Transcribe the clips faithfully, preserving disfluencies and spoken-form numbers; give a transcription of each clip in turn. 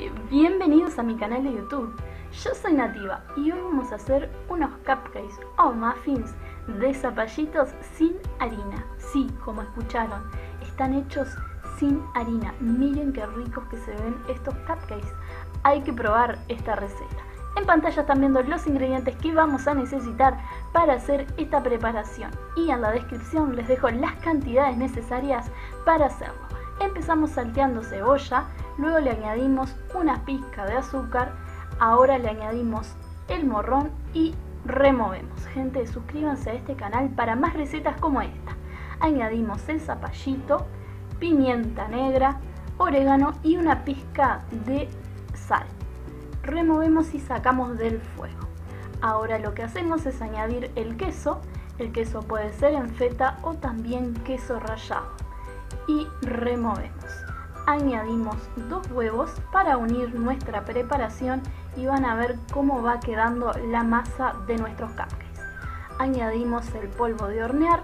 gente, bienvenidos a mi canal de YouTube. Yo soy Nativa y hoy vamos a hacer unos cupcakes o muffins de zapallitos sin harina. Sí, como escucharon, están hechos sin harina. Miren qué ricos que se ven estos cupcakes. Hay que probar esta receta. En pantalla están viendo los ingredientes que vamos a necesitar para hacer esta preparación, y en la descripción les dejo las cantidades necesarias para hacerlo. Empezamos salteando cebolla, luego le añadimos una pizca de azúcar, ahora le añadimos el morrón y removemos. Gente, suscríbanse a este canal para más recetas como esta. Añadimos el zapallito, pimienta negra, orégano y una pizca de sal. Removemos y sacamos del fuego. Ahora lo que hacemos es añadir el queso. El queso puede ser en feta o también queso rallado. Y removemos. Añadimos dos huevos para unir nuestra preparación y van a ver cómo va quedando la masa de nuestros cupcakes. Añadimos el polvo de hornear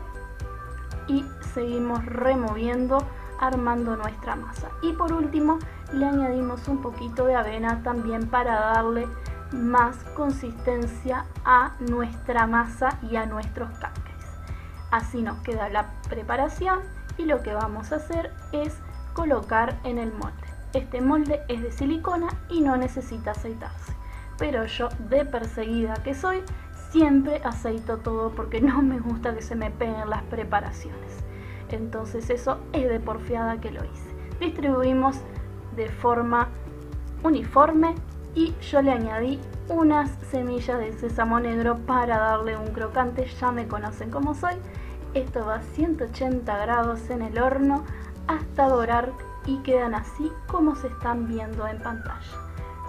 y seguimos removiendo, armando nuestra masa. Y por último le añadimos un poquito de avena también para darle más consistencia a nuestra masa y a nuestros cupcakes. Así nos queda la preparación y lo que vamos a hacer es colocar en el molde. Este molde es de silicona y no necesita aceitarse, pero yo, de perseguida que soy, siempre aceito todo porque no me gusta que se me peguen las preparaciones. Entonces eso es de porfiada que lo hice. Distribuimos de forma uniforme y yo le añadí unas semillas de sésamo negro para darle un crocante. Ya me conocen como soy. Esto va a ciento ochenta grados en el horno hasta dorar y quedan así como se están viendo en pantalla.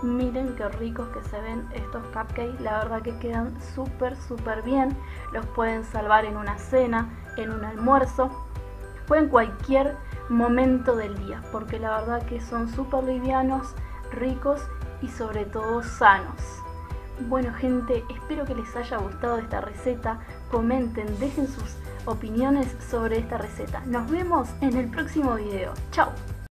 Miren qué ricos que se ven estos cupcakes, la verdad que quedan súper súper bien. Los pueden salvar en una cena, en un almuerzo o en cualquier momento del día, porque la verdad que son súper livianos, ricos y sobre todo sanos. Bueno gente, espero que les haya gustado esta receta. Comenten, dejen sus opiniones sobre esta receta. Nos vemos en el próximo video. ¡Chao!